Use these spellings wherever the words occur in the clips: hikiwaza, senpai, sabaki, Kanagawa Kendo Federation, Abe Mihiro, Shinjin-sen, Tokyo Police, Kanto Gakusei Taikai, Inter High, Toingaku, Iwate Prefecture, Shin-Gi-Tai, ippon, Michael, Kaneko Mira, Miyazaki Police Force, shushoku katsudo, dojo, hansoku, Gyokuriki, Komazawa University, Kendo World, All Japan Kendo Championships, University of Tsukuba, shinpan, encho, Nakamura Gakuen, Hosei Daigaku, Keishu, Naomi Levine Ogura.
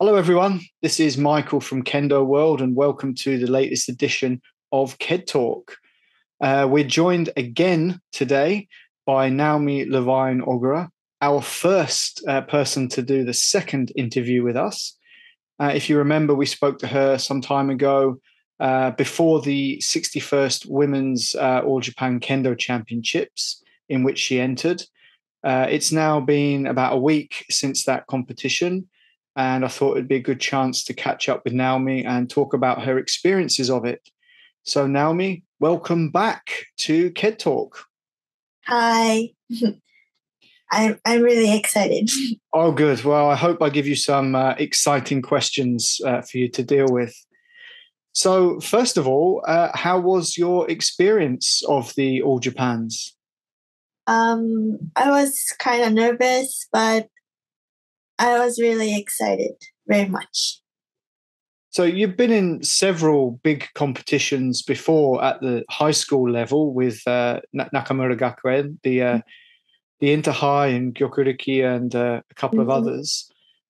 Hello everyone, this is Michael from Kendo World and welcome to the latest edition of KED Talk. We're joined again today by Naomi Levine Ogura, our first person to do the second interview with us. If you remember, we spoke to her some time ago before the 61st Women's All Japan Kendo Championships in which she entered. It's now been about a week since that competition, and I thought it'd be a good chance to catch up with Naomi and talk about her experiences of it. So Naomi, welcome back to KED Talk. Hi. I'm really excited. Oh, good. Well, I hope I give you some exciting questions for you to deal with. So first of all, how was your experience of the All Japans? I was kind of nervous, but I was really excited, very much. So you've been in several big competitions before at the high school level with Nakamura Gakuen, the Inter High and Gyokuriki, and a couple of others.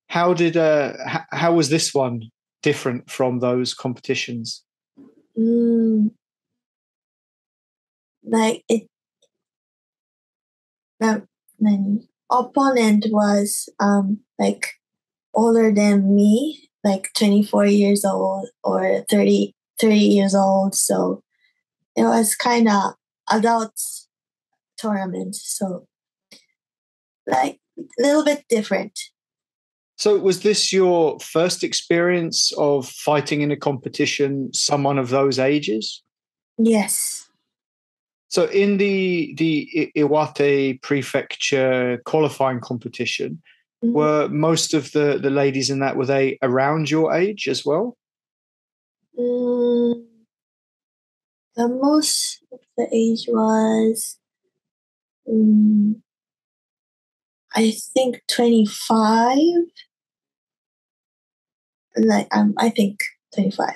How was this one different from those competitions? Many. Opponent was older than me, 24 years old or 30 years old, so it was kind of adults tournament, so a little bit different. So was this your first experience of fighting in a competition someone of those ages? Yes. So in the Iwate Prefecture qualifying competition, were most of the ladies in that, were they around your age as well? The most of the age was, I think 25. I think 25.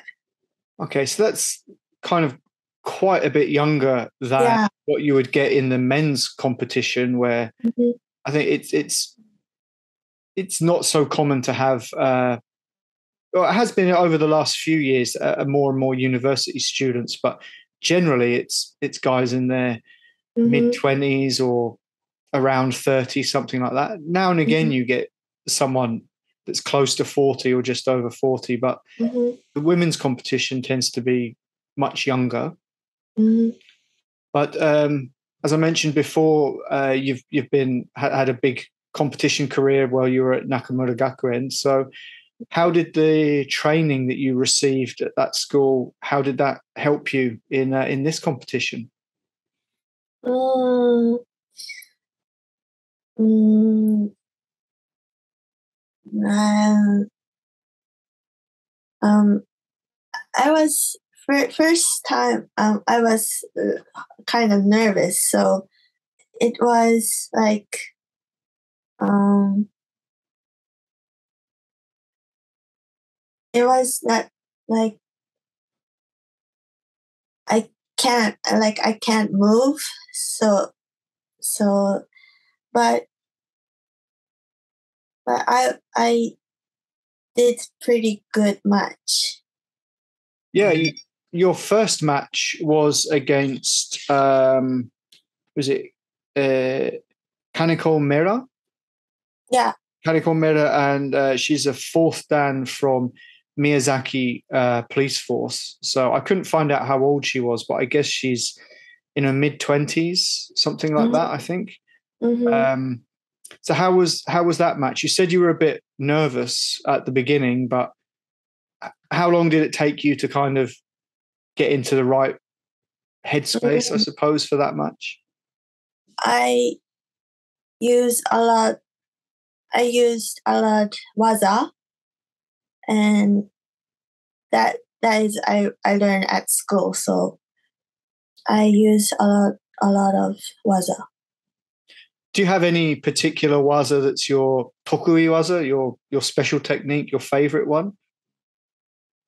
Okay, so that's kind of quite a bit younger than what you would get in the men's competition, where I think it's not so common to have, well, it has been over the last few years, more and more university students, but generally it's guys in their mid-20s or around 30, something like that. Now and again, you get someone that's close to 40 or just over 40, but the women's competition tends to be much younger. But as I mentioned before, you've been had a big competition career while you were at Nakamura Gakuen. So how did the training that you received at that school, how did that help you in this competition? I was first time, I was kind of nervous, so it was it was not I can't move, but I did pretty good match. Yeah. Your first match was against, was it Kaneko Mira? Yeah. Kaneko Mira, and she's a fourth dan from Miyazaki Police Force. So I couldn't find out how old she was, but I guess she's in her mid-20s, something like that, I think. So how was that match? You said you were a bit nervous at the beginning, but how long did it take you to kind of get into the right headspace, I suppose, for that match? I used a lot waza, and that is I learned at school, so I use a lot of waza. Do you have any particular waza that's your tokui waza, your special technique, your favorite one?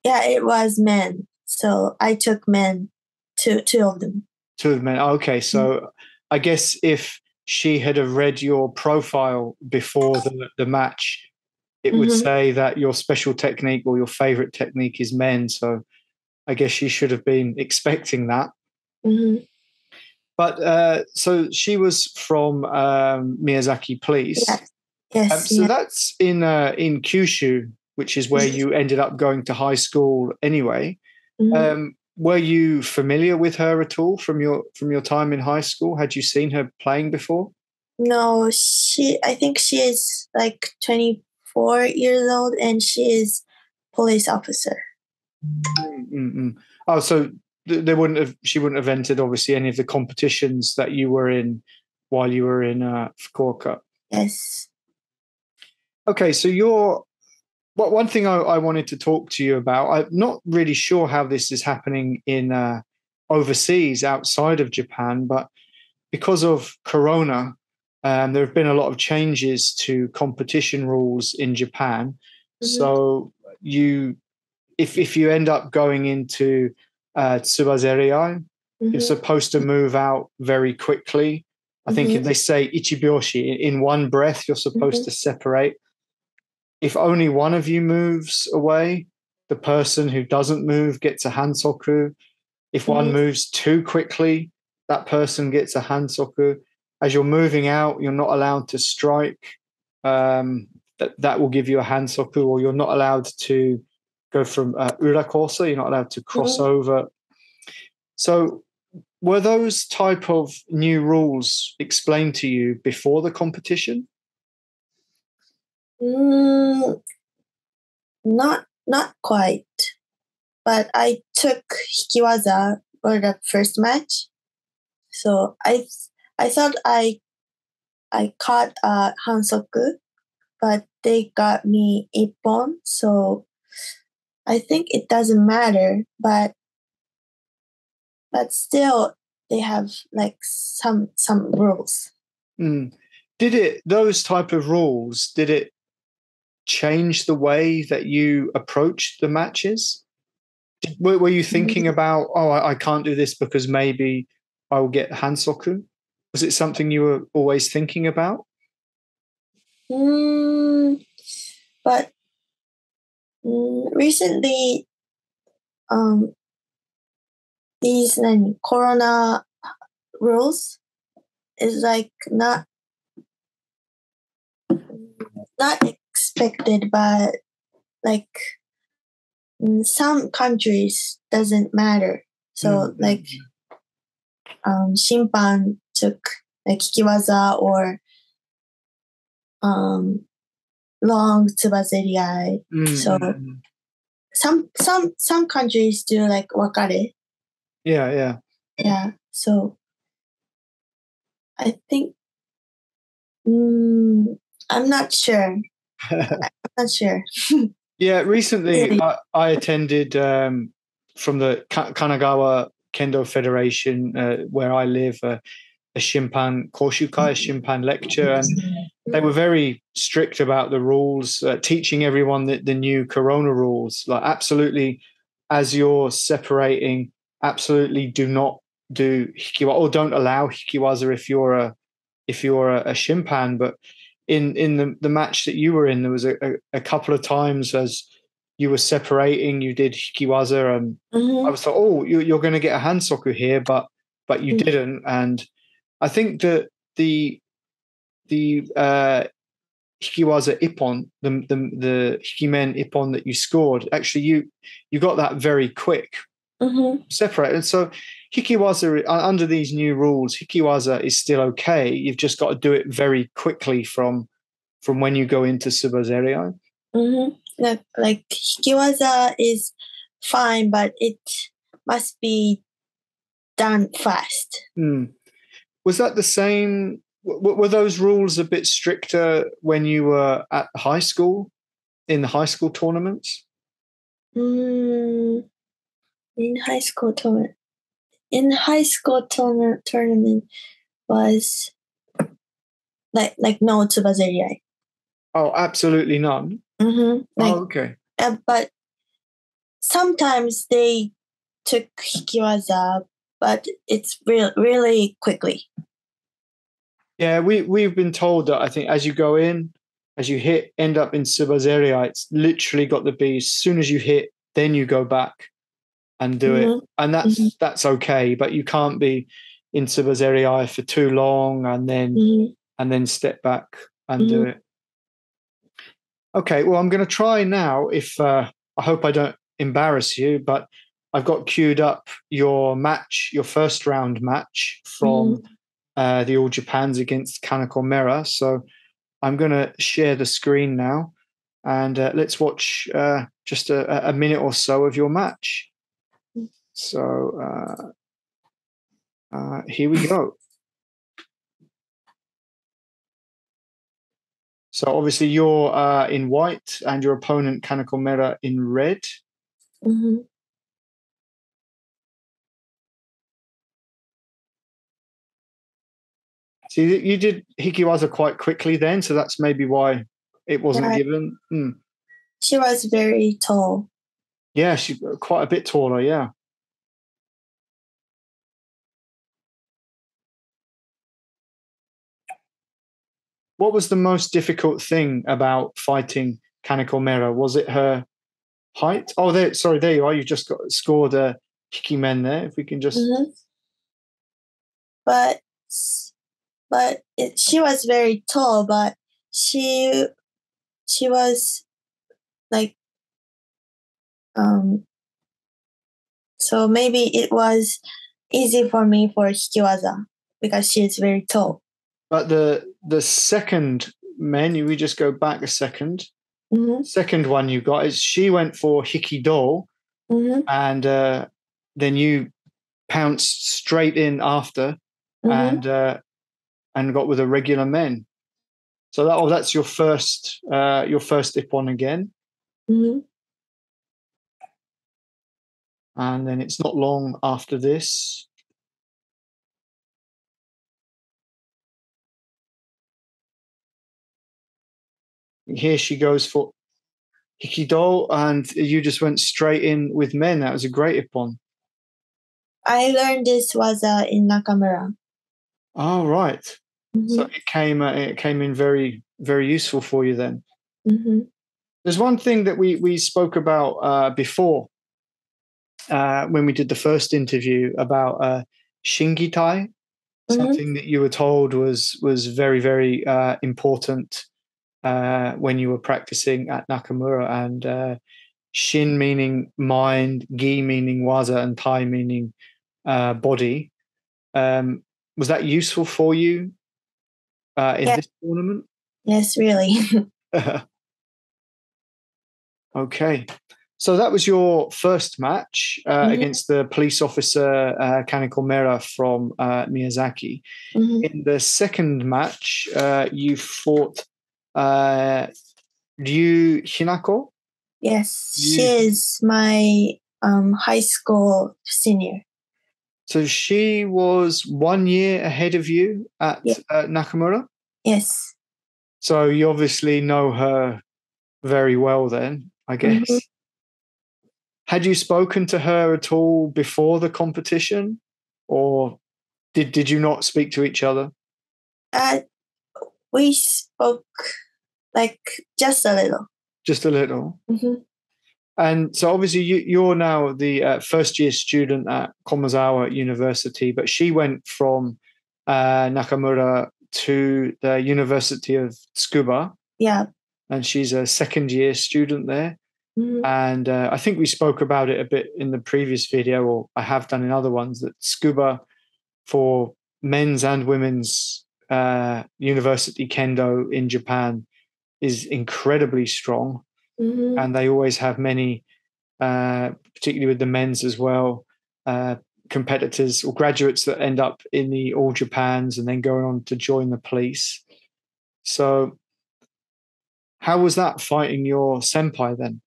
Yeah, it was men. So I took men, two of them. Two of men. Okay, so I guess if she had read your profile before the match, it would say that your special technique or your favorite technique is men. So I guess she should have been expecting that. But so she was from Miyazaki Police. Yes. That's in Kyushu, which is where you ended up going to high school anyway. Were you familiar with her at all from your time in high school? Had you seen her playing before? No, I think she is like 24 years old, and she is police officer. Oh, so she wouldn't have entered obviously any of the competitions that you were in while you were in Fukuoka. Yes. Okay, so one thing I wanted to talk to you about, I'm not really sure how this is happening in overseas outside of Japan, but because of Corona, there have been a lot of changes to competition rules in Japan. So if you end up going into Tsubazeriai, you're supposed to move out very quickly. I think if they say ichibyoshi, in one breath, you're supposed to separate. If only one of you moves away, the person who doesn't move gets a hansoku. If one moves too quickly, that person gets a hansoku. As you're moving out, you're not allowed to strike. That will give you a hansoku, or you're not allowed to go from urakosa. You're not allowed to cross over. So were those type of new rules explained to you before the competition? Not quite, but I took hikiwaza for the first match, so I thought I caught a hansoku, but they got me ippon, so I think it doesn't matter, but still they have like some rules. Those type of rules, did it change the way that you approached the matches? Were you thinking about, I can't do this because maybe I will get hansoku? Was it something you were always thinking about? But recently, these corona rules is like not expected, but like in some countries doesn't matter. So like Shinpan took like hikiwaza or long tsubazeriai. So some countries do like wakare. Yeah. So I think I'm not sure. Yeah, recently I attended from the Kanagawa Kendo Federation, where I live, a Shinpan Koshukai, Shinpan lecture, and they were very strict about the rules, teaching everyone the new corona rules. Like, absolutely, as you're separating, absolutely do not do hikiwaza, or don't allow hikiwaza if you're a Shinpan, but in the match that you were in, there was a couple of times as you were separating, you did hikiwaza, and I was like, you're going to get a hansoku here, but you didn't. And I think that the hikiwaza ippon, the hikimen ippon that you scored, actually you got that very quick, separate. And so hikiwaza, under these new rules, hikiwaza is still okay. You've just got to do it very quickly from when you go into tsubazeriai. Like hikiwaza is fine, but it must be done fast. Was that the same? Were those rules a bit stricter when you were at high school, in the high school tournaments? In high school tournament was like no tsubazeriai. Oh, absolutely none. Okay. But sometimes they took hikiwaza, but it's really quickly. Yeah, we've been told that I think as you go in, as you hit, end up in Tsuba's area, it's literally got the B. As soon as you hit, then you go back and do it. And that's okay, but you can't be in Tsuba's area for too long and then step back and do it. Okay, well, I'm going to try now if, I hope I don't embarrass you, but I've got queued up your match, your first round match from the All Japans against Kaneko Mira. So I'm going to share the screen now and let's watch just a minute or so of your match. So here we go. So obviously you're in white and your opponent Kaneko Mira in red. So you did Hikiwaza quite quickly then, so that's maybe why it wasn't given. She was very tall. Yeah, she's quite a bit taller, yeah. What was the most difficult thing about fighting Kaneko Mira? Was it her height? Oh, there, sorry, there you are. You just scored a Hikimen there. If we can just... But she was very tall, but she was like, so maybe it was easy for me for Hikiwaza because she is very tall. But the second menu, we just go back a second. Second one you got is she went for Hikido, and then you pounced straight in after and got with a regular men. So that that's your first Ippon again. And then it's not long after this. Here she goes for Hikido, and you just went straight in with men. That was a great Ippon. I learned this waza in Nakamura. Oh, right. So it came in very, very useful for you then. There's one thing that we spoke about before when we did the first interview about Shin-Gi-Tai, something that you were told was very, very important when you were practicing at Nakamura, and Shin meaning mind, Gi meaning waza, and Tai meaning body. Was that useful for you in this tournament? Yes, really. Okay. So that was your first match against the police officer Kaneko Mira from Miyazaki. In the second match, you fought Ryu Hinako? Yes, she is my high school senior. So she was 1 year ahead of you at Nakamura? Yes. So you obviously know her very well then, I guess. Had you spoken to her at all before the competition, or did you not speak to each other? We spoke like just a little. Just a little? And so obviously you're now the first-year student at Komazawa University, but she went from Nakamura to the University of Tsukuba. Yeah. And she's a second-year student there. And I think we spoke about it a bit in the previous video, or I have done in other ones, that Tsukuba for men's and women's university kendo in Japan is incredibly strong. And they always have many, particularly with the men's as well, competitors or graduates that end up in the All Japans and then going on to join the police. So how was that fighting your senpai then?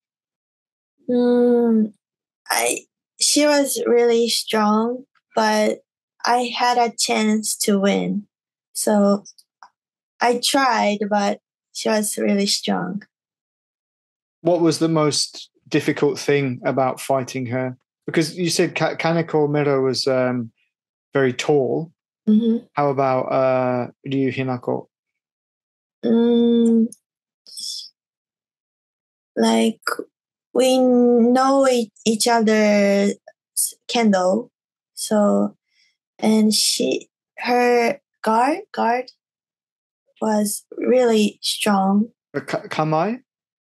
She was really strong, but I had a chance to win. So I tried, but she was really strong. What was the most difficult thing about fighting her? Because you said Kaneko Mira was very tall. How about Ryu Hinako? like we know each other kendo, so and her guard was really strong. Kamai?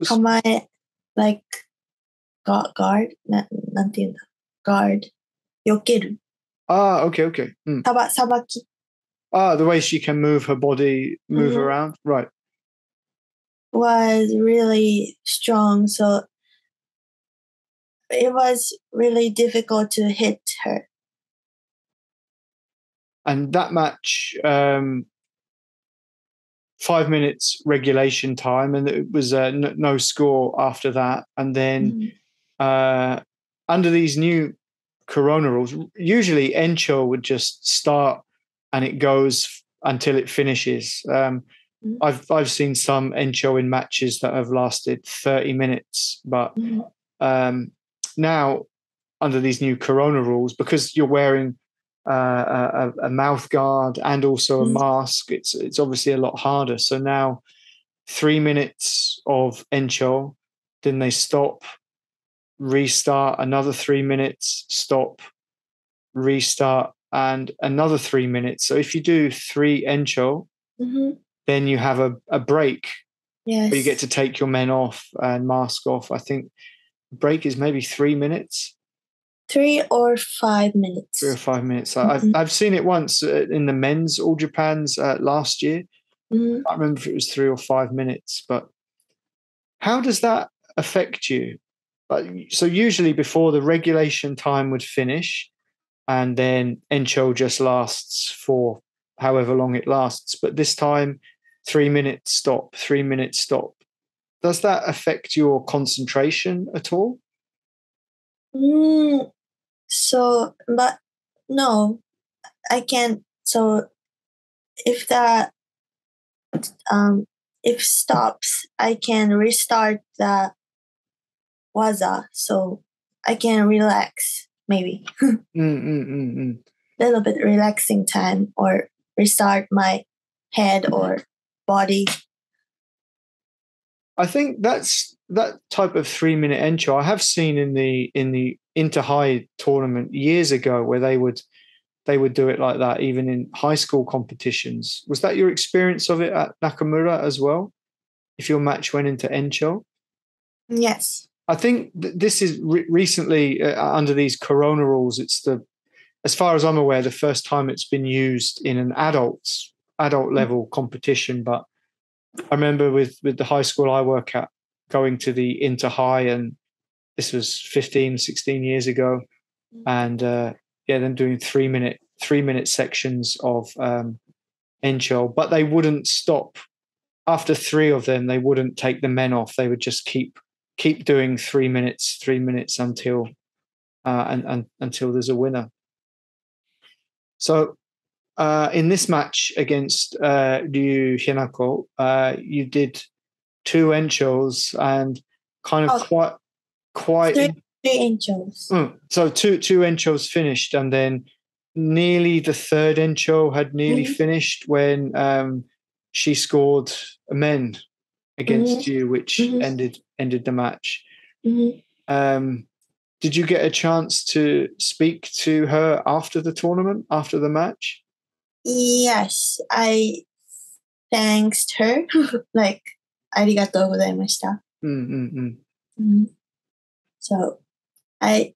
Kamai, like guard, guard, yokeru. Ah, okay. Mm. Sabaki. Ah, the way she can move her body, mm-hmm. around, right? Was really strong, so it was really difficult to hit her. And that match, 5 minutes regulation time, and it was no score after that. And then under these new corona rules, usually Encho would just start and it goes until it finishes. I've seen some Encho in matches that have lasted 30 minutes, but now under these new corona rules, because you're wearing a mouth guard and also a mask, it's obviously a lot harder. So now 3 minutes of Encho, then they stop, restart, another 3 minutes, stop, restart, and another 3 minutes. So if you do three Encho, then you have a break. Yes. Where you get to take your men off and mask off. I think break is maybe 3 minutes. 3 or 5 minutes. 3 or 5 minutes. I've seen it once in the men's All Japan's last year. I can't remember if it was 3 or 5 minutes. But how does that affect you? So usually before the regulation time would finish, and then Encho just lasts for however long it lasts. But this time, 3 minutes stop, 3 minutes stop. Does that affect your concentration at all? So, but no, I can't. So if that, if stops, I can restart the waza. So I can relax, maybe. Little bit relaxing time, or restart my head or body. I think that's that type of 3 minute Encho I have seen in the Inter High tournament years ago, where they would do it like that, even in high school competitions. Was that your experience of it at Nakamura as well? If your match went into Encho? Yes. I think this is recently under these corona rules. It's as far as I'm aware, the first time it's been used in an adult level competition. But I remember with the high school I work at, going to the Inter High, and this was 15, 16 years ago. And them doing three minute sections of Encho, but they wouldn't stop. After three of them, they wouldn't take the men off. They would just keep doing 3 minutes, 3 minutes until there's a winner. So in this match against Ryu Hinako, you did 2 Enchos and kind of quite 3 Enchos. So two Enchos finished, and then nearly the third Encho had nearly finished when she scored a men against you, which ended the match. Did you get a chance to speak to her after the tournament, after the match? Yes, I thanked her. Like, arigatou gozaimashita. So, I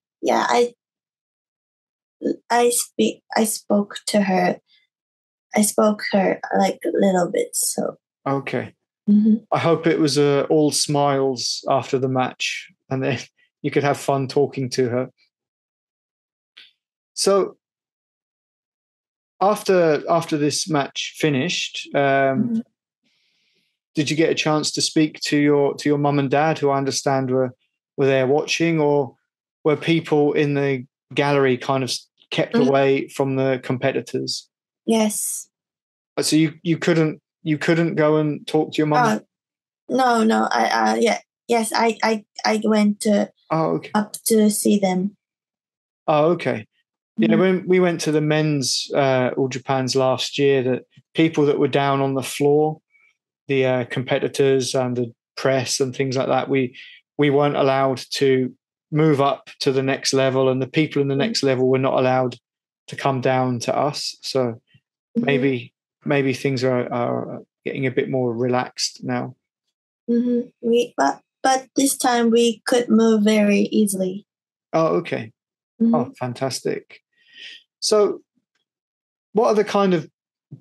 spoke to her. I spoke her like a little bit. So okay. I hope it was all smiles after the match, and then you could have fun talking to her. So after this match finished, did you get a chance to speak to your mum and dad, who I understand were there watching, or were people in the gallery kind of kept away from the competitors? Yes. So you couldn't go and talk to your mum? No. I went to up to see them. Oh, okay. Yeah, when we went to the men's All Japan's last year, that people that were down on the floor, the competitors and the press and things like that, we we weren't allowed to move up to the next level, and the people in the next level were not allowed to come down to us. So maybe things are getting a bit more relaxed now. Mm-hmm. But this time we could move very easily. Oh, okay. Mm-hmm. Oh, fantastic. So what are the kind of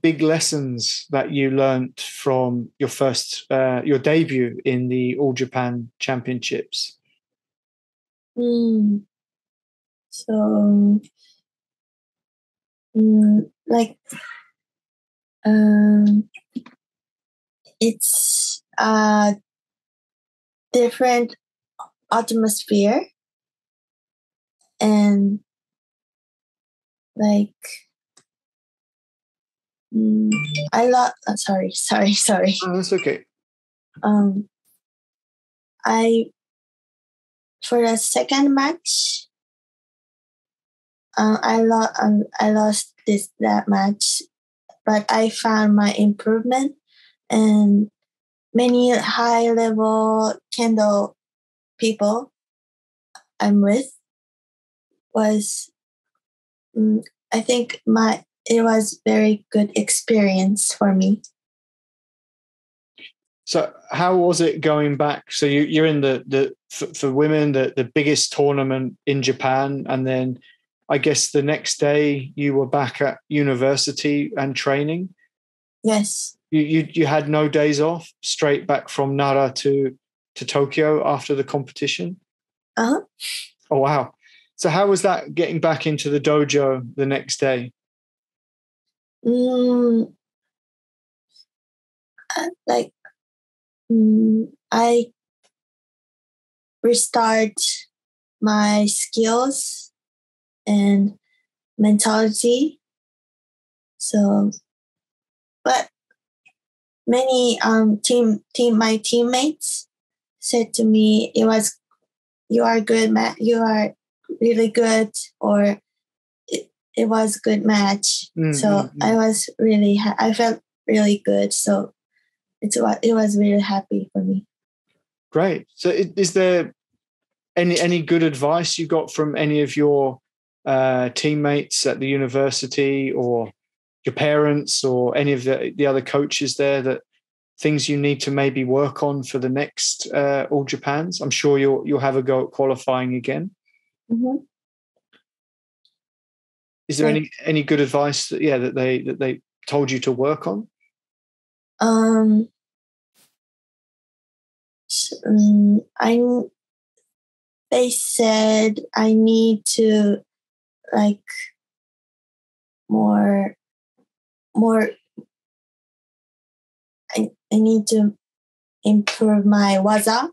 big lessons that you learned from your first, your debut in the All Japan Championships? It's a different atmosphere, and Sorry. Oh, that's okay. For the second match, I lost that match, but I found my improvement, and many high level Kendo people I'm with was, I think it was very good experience for me. So how was it going back? So you're in for women, the biggest tournament in Japan. And then I guess the next day you were back at university and training. Yes. You had no days off, straight back from Nara to Tokyo after the competition? Uh-huh. Oh, wow. So how was that getting back into the dojo the next day? I restart my skills and mentality. So, but many my teammates said to me, "It was, you are good, Matt. You are really good," or it was a good match. Mm-hmm. So I was really, I felt really good. So it was really happy for me. Great. So is there any good advice you got from any of your teammates at the university, or your parents, or any of the other coaches there, that things you need to maybe work on for the next All Japans? I'm sure you'll have a go at qualifying again. Mm-hmm. Is there any good advice that they told you to work on? They said I need to more. I need to improve my waza,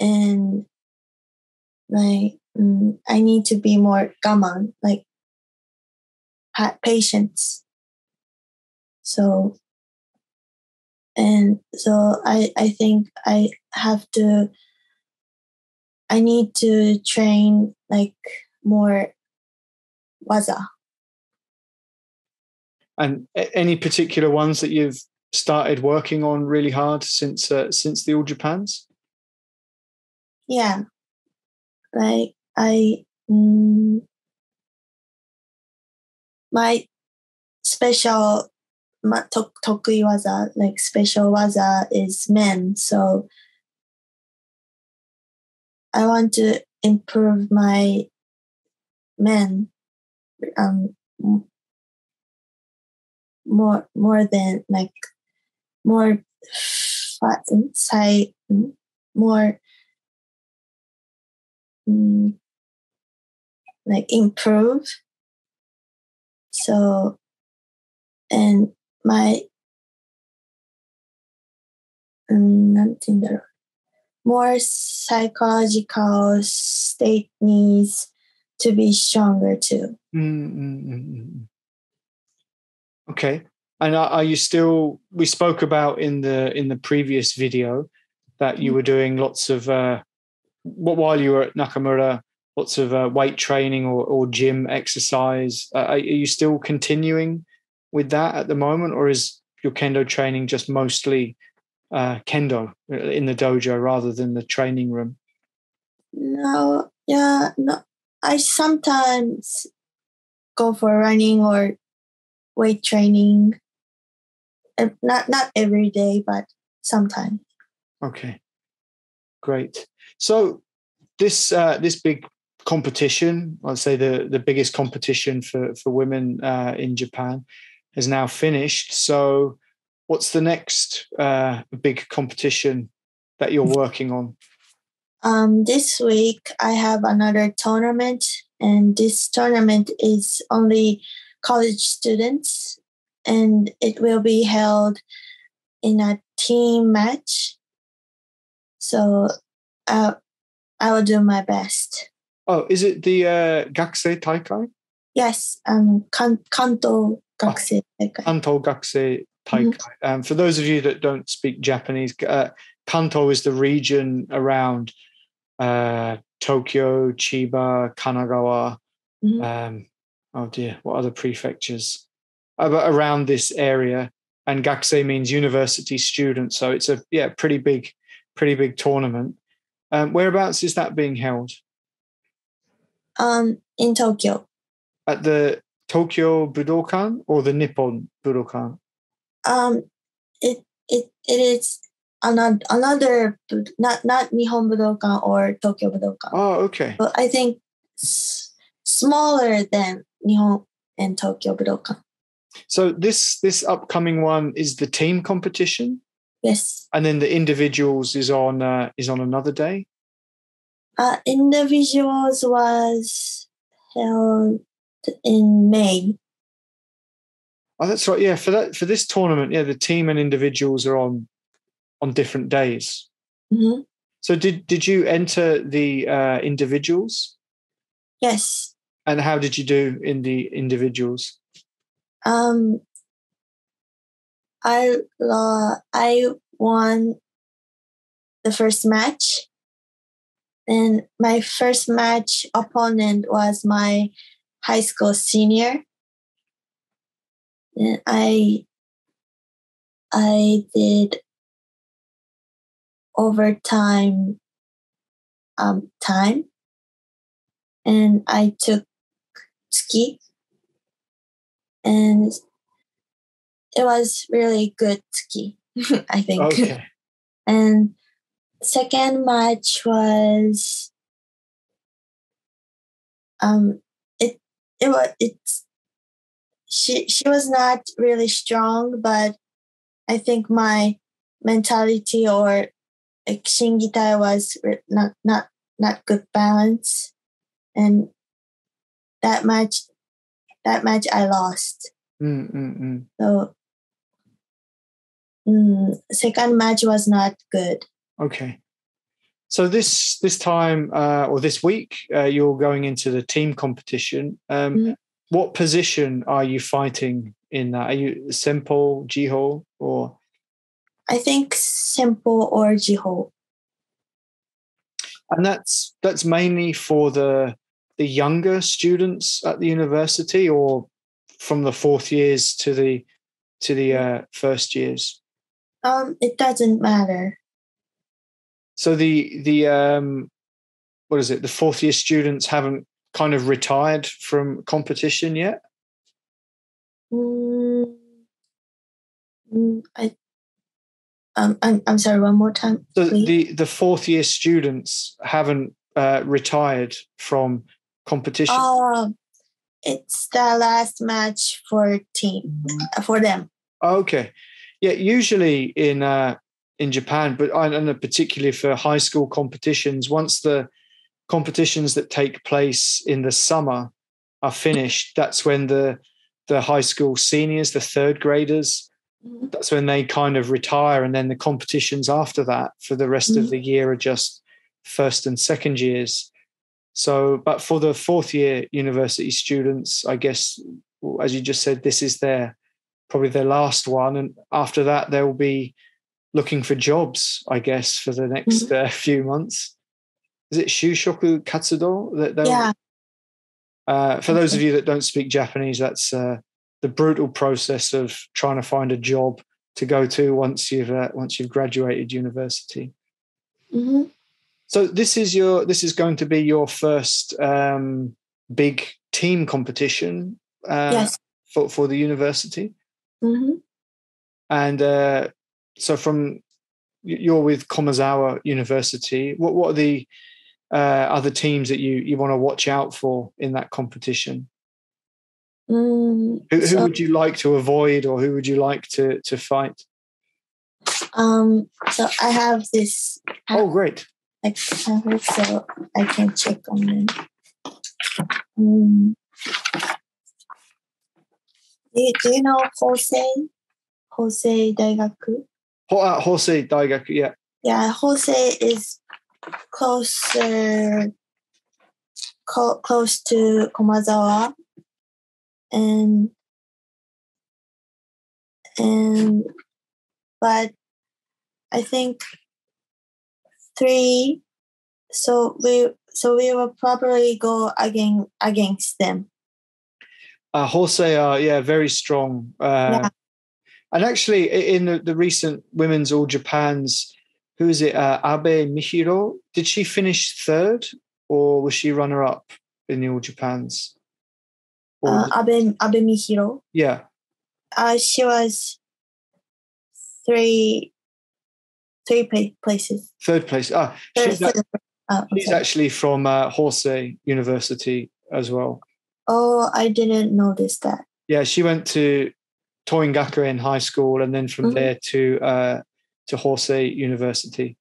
and I need to be more gaman, patience. So, and so I think I need to train more waza. And any particular ones that you've started working on really hard since the All Japans? Yeah. My special tokui waza, special waza is men. So I want to improve my men more than more inside, more improve. So, and my more psychological state needs to be stronger too. Mm-hmm. Okay. And are you still, we spoke about in the previous video that you were doing lots of while you were at Nakamura, lots of weight training or gym exercise. Are you still continuing with that at the moment, or is your kendo training just mostly kendo in the dojo rather than the training room? No, yeah, no. I sometimes go for running or weight training. Not every day, but sometimes. Okay, great. So this this big competition, I'd say the biggest competition for women in Japan, has now finished. So what's the next big competition that you're working on? This week I have another tournament, and this tournament is only college students, and it will be held in a team match. So I will do my best. Oh, is it the Gakusei Taikai? Yes, Kanto Gakusei Taikai. Kanto Gakusei Taikai. Mm-hmm. For those of you that don't speak Japanese, Kanto is the region around Tokyo, Chiba, Kanagawa. Mm-hmm. Oh dear, what other prefectures? Around this area, and Gakusei means university student. So it's a pretty big tournament. Whereabouts is that being held? In Tokyo. At the Tokyo Budokan or the Nippon Budokan? It is another, not Nihon Budokan or Tokyo Budokan. Oh, okay. But I think smaller than Nihon and Tokyo Budokan. So this upcoming one is the team competition? Yes. And then the individuals is on another day? Individuals was held in May. Oh, that's right. Yeah, for this tournament, yeah, the team and individuals are on different days. Mm-hmm. So did you enter the individuals? Yes. And how did you do in the individuals? I won the first match, and my first match opponent was my high school senior. And I did overtime time, and I took ski, and it was really good ski, I think. Okay. And second match was she was not really strong, but I think my mentality or like Shin-Gi-Tai was not good balance, and that match I lost. So second match was not good. Okay. So this time or this week, you're going into the team competition. What position are you fighting in that? Are you Senpo, Jiho, or? I think Senpo or Jiho. And that's mainly for the younger students at the university, or from the fourth years to the first years? It doesn't matter. So the fourth year students haven't kind of retired from competition yet? I'm sorry, one more time. So the fourth year students haven't retired from competition. It's the last match for them. Okay. Yeah, usually in Japan, but I know particularly for high school competitions, once the competitions that take place in the summer are finished, that's when the high school seniors, the third graders, that's when they kind of retire, and then the competitions after that for the rest of the year are just first and second years. So, but for the fourth year university students, I guess, as you just said, this is probably their last one. And after that, they'll be looking for jobs, I guess, for the next few months. Is it Shushoku Katsudo? Yeah. For those of you that don't speak Japanese, that's the brutal process of trying to find a job to go to once you've graduated university. Mm-hmm. So this is going to be your first big team competition yes. for the university. Mm-hmm. And so you're with Komazawa University. What are the other teams that you want to watch out for in that competition? Who would you like to avoid, or who would you like to fight? So I have this. Oh, great! I hope so. I can check on them. Do you know Hosei Daigaku? Hosei Daigaku, yeah. Yeah, Hosei is close to Komazawa, and but I think three. So we will probably go against them. Hosei are very strong. Yeah. And actually, in the recent women's All Japans, who is it? Abe Mihiro. Did she finish third, or was she runner-up in the All Japans? Abe Mihiro. Yeah. She was three places. Third place. She's actually from Hosei University as well. Oh, I didn't notice that. Yeah, she went to Toingaku in high school, and then from there to Hosei University.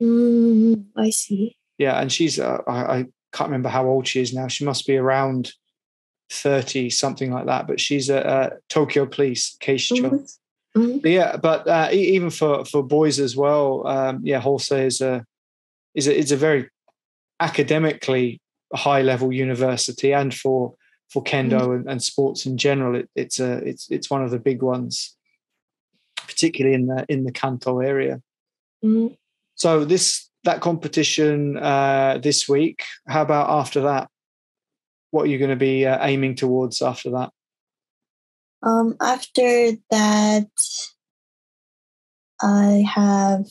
I see. Yeah, and she's I can't remember how old she is now. She must be around 30, something like that. But she's a Tokyo Police Keishu. Mm-hmm. But yeah, but even for boys as well. Hosei is a very academically high level university, and for kendo and sports in general, it's one of the big ones, particularly in the Kanto area. Mm-hmm. So that competition this week. How about after that? What are you going to be aiming towards after that? After that, I have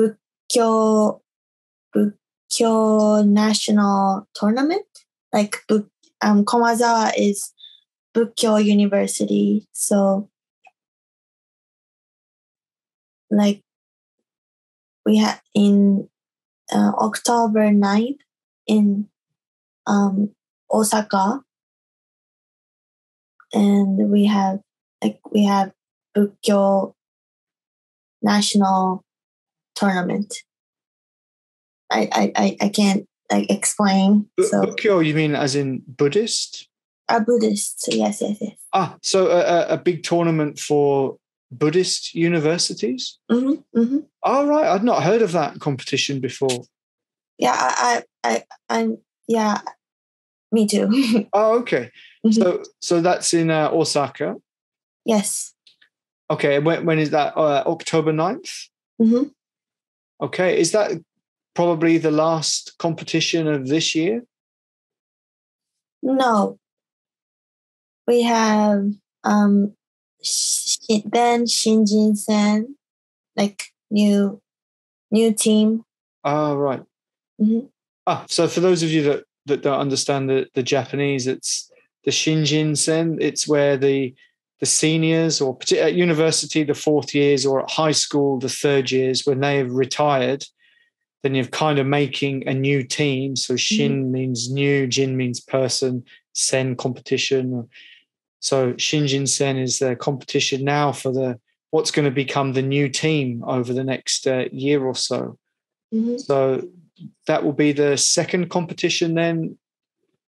Bukkyo National Tournament, like Bukkyo. Komazawa is Bukkyo University, so like we had in October 9th in Osaka, and we have Bukkyo National Tournament. I can't explain. So. Bukkyo, you mean as in Buddhist? Buddhist, yes. So a big tournament for Buddhist universities? Mm-hmm, mm-hmm. Oh, right. I'd not heard of that competition before. Yeah, I'm me too. Oh, okay. Mm-hmm. So that's in Osaka? Yes. Okay, when is that? October 9th? Mm-hmm. Okay, is that probably the last competition of this year? No. We have then Shinjin-sen, like new team. Oh, right. Mm-hmm. So for those of you that don't understand the Japanese, it's the Shinjin-sen. It's where the seniors, or at university, the fourth years, or at high school, the third years, when they have retired, then you're kind of making a new team. So Shin means new, Jin means person, Sen competition. So Shinjin Sen is the competition now for what's going to become the new team over the next year or so. Mm-hmm. So that will be the second competition then,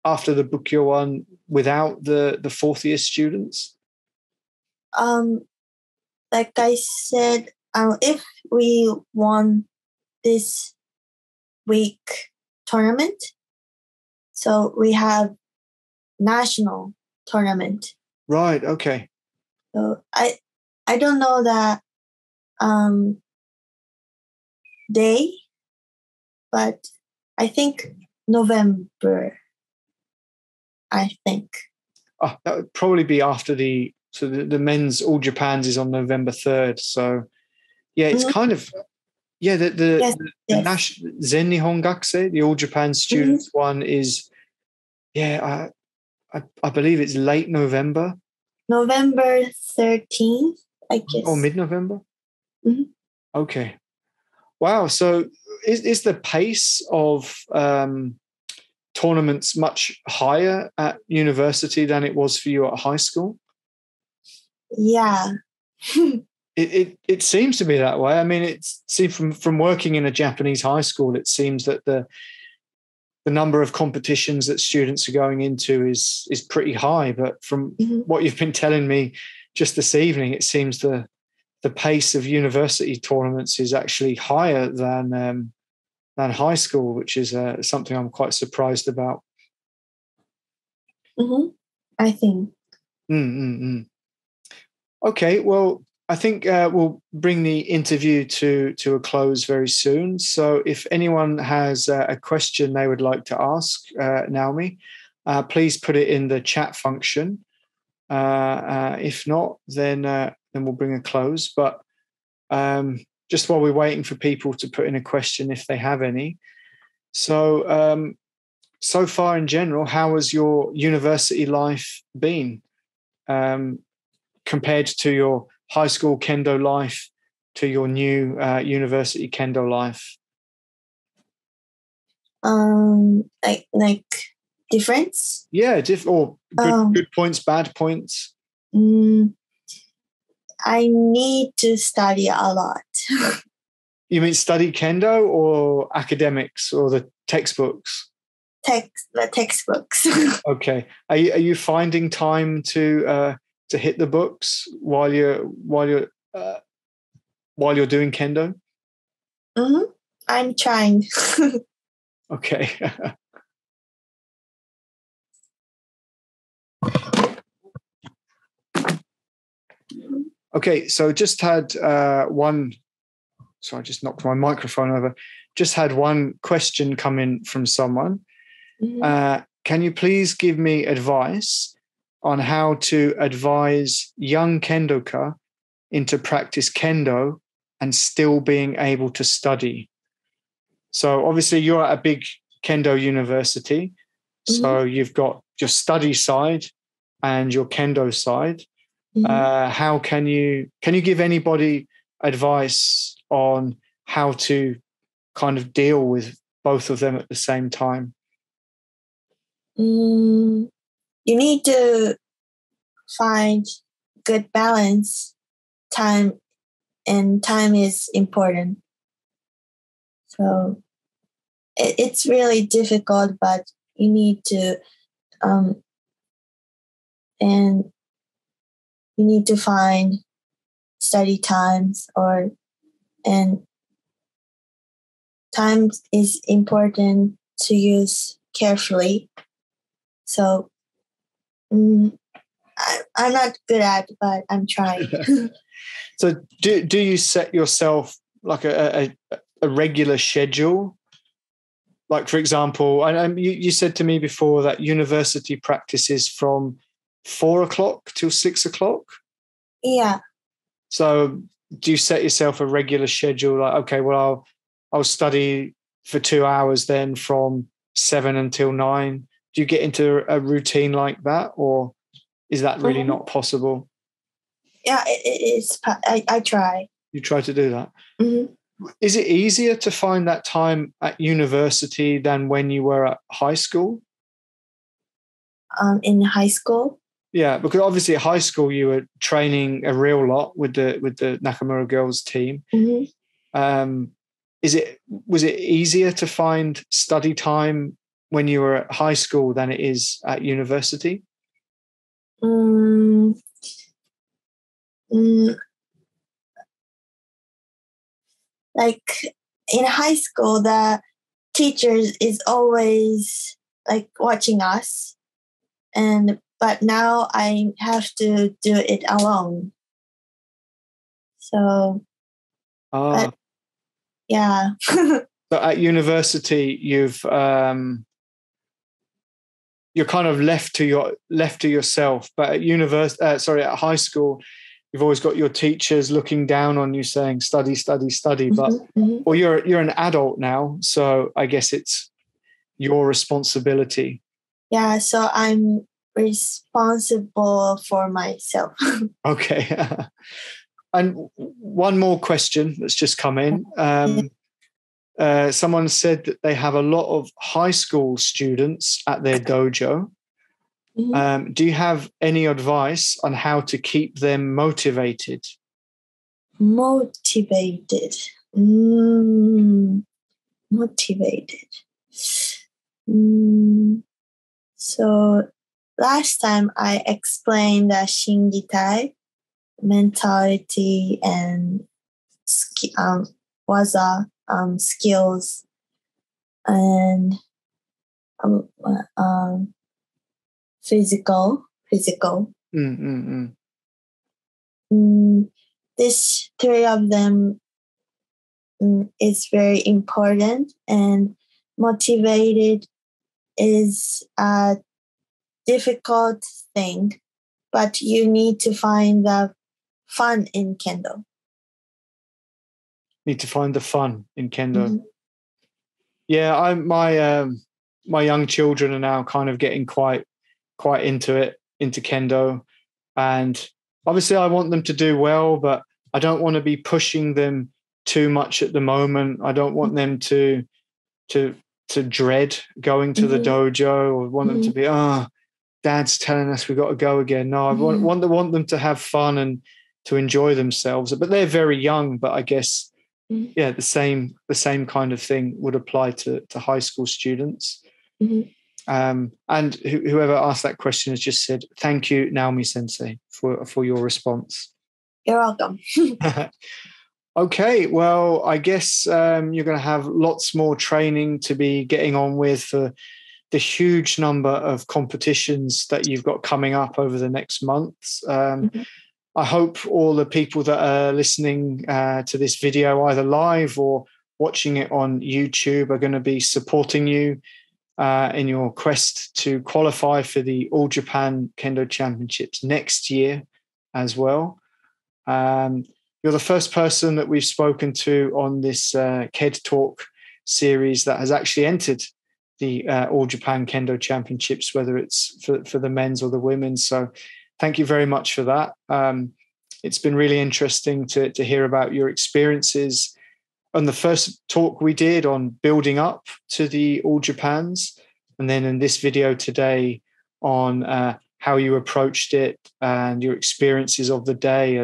after the Bukkyo one, without the fourth year students. Like I said, if we won this week tournament, so we have national tournament. Right. Okay. So I don't know that day, but I think November. I think. That would probably be after the So the men's All Japan's is on November 3rd. So yeah, it's kind of, yeah, the Zen Nihon Gakusei, the All Japan students one is, yeah, I believe it's late November. November 13th, I guess. Or mid-November? Mm-hmm. Okay. Wow. So is the pace of tournaments much higher at university than it was for you at high school? Yeah. It seems to be that way. I mean, it's see from working in a Japanese high school, it seems that the number of competitions that students are going into is pretty high. But from what you've been telling me just this evening, it seems the pace of university tournaments is actually higher than high school, which is something I'm quite surprised about. I think. Okay, well, I think we'll bring the interview to a close very soon. So if anyone has a question they would like to ask Naomi, please put it in the chat function. If not, then we'll bring a close. But just while we're waiting for people to put in a question if they have any. So, so far in general, how has your university life been compared to your high school kendo life to your new university kendo life? Like difference? Yeah, or good points, bad points? I need to study a lot. You mean study kendo or academics or the textbooks? The textbooks. Okay. Are you finding time to hit the books while you're doing kendo? I'm trying. Okay. Okay, so just had one. Sorry, I just knocked my microphone over. Just had one question come in from someone. Can you please give me advice on how to advise young kendoka into practice kendo and still being able to study? So obviously you're at a big kendo university. So you've got your study side and your kendo side. How can you give anybody advice on how to kind of deal with both of them at the same time? You need to find good balance. Time is important. So it's really difficult, but you need to you need to find study times, and time is important to use carefully. So I'm not good at it, but I'm trying. So do you set yourself like a regular schedule? Like, for example, you said to me before that university practices from 4 o'clock till 6 o'clock. Yeah. So do you set yourself a regular schedule? Like, okay, well, I'll study for 2 hours then from 7 until 9. Do you get into a routine like that, or is that really not possible? Yeah, it's. I try. You try to do that. Is it easier to find that time at university than when you were at high school? In high school. Yeah, because obviously at high school you were training a real lot with the Nakamura girls team. Was it easier to find study time when you were at high school than it is at university? Like in high school, the teachers is always like watching us, but now I have to do it alone. So, yeah. So at university, you've you're kind of left to yourself. But at at high school, you've always got your teachers looking down on you, saying study. But or you're an adult now, so I guess it's your responsibility. Yeah, so I'm responsible for myself. Okay. And one more question that's just come in. Someone said that they have a lot of high school students at their dojo. Mm-hmm. Do you have any advice on how to keep them motivated? So last time I explained the Shin-Gi-Tai mentality and waza skills and physical. This three of them is very important, and motivated is a difficult thing, but you need to find the fun in Kendo. Mm-hmm. Yeah, my young children are now kind of getting quite into Kendo, and obviously I want them to do well, but I don't want to be pushing them too much at the moment. I don't want them to dread going to the dojo, or want them to be, dad's telling us we've got to go again. No, I want them to have fun and to enjoy themselves. But they're very young, but I guess the same kind of thing would apply to high school students. And whoever asked that question has just said, thank you, Naomi Sensei, for your response. You're welcome. Okay, well, I guess you're going to have lots more training to be getting on with for the huge number of competitions that you've got coming up over the next months. I hope all the people that are listening to this video, either live or watching it on YouTube, are going to be supporting you in your quest to qualify for the All Japan Kendo Championships next year as well. You're the first person that we've spoken to on this KED Talk series that has actually entered the All Japan Kendo Championships, whether it's for the men's or the women's. So thank you very much for that. It's been really interesting to hear about your experiences. On the first talk we did on building up to the All Japans, and then in this video today on how you approached it and your experiences of the day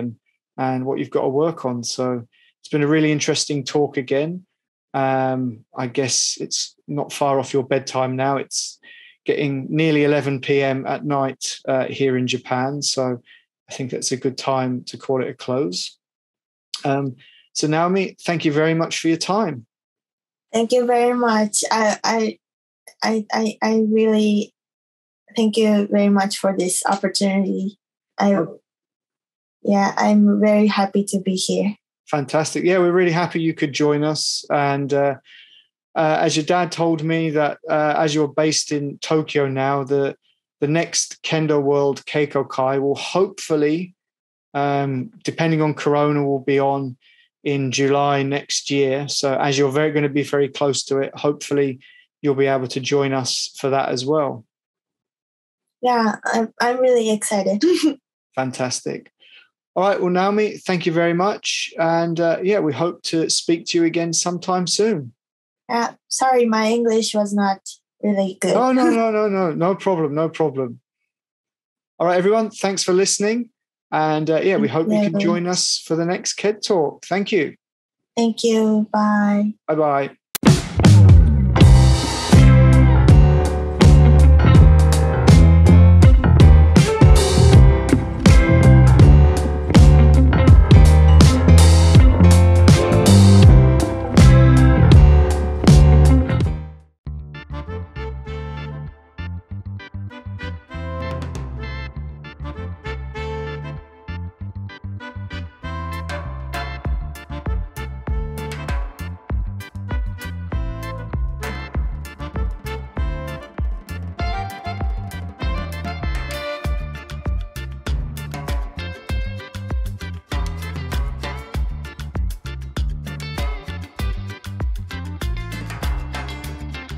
and what you've got to work on. So it's been a really interesting talk again. I guess it's not far off your bedtime now. It's getting nearly 11 p.m. at night here in Japan. So I think that's a good time to call it a close. So Naomi, thank you very much for your time. Thank you very much. I really thank you very much for this opportunity. I'm very happy to be here. Fantastic. Yeah, we're really happy you could join us. And as your dad told me that as you're based in Tokyo now, the next Kendo World Keikokai will hopefully, depending on Corona, will be on in July next year. So as you're going to be very close to it, hopefully you'll be able to join us for that as well. Yeah, I'm really excited. Fantastic. All right. Well, Naomi, thank you very much. And we hope to speak to you again sometime soon. Sorry, my English was not really good. Oh, no. No problem. All right, everyone. Thanks for listening. And we hope you can join us for the next KED Talk. Thank you. Thank you. Bye. Bye-bye.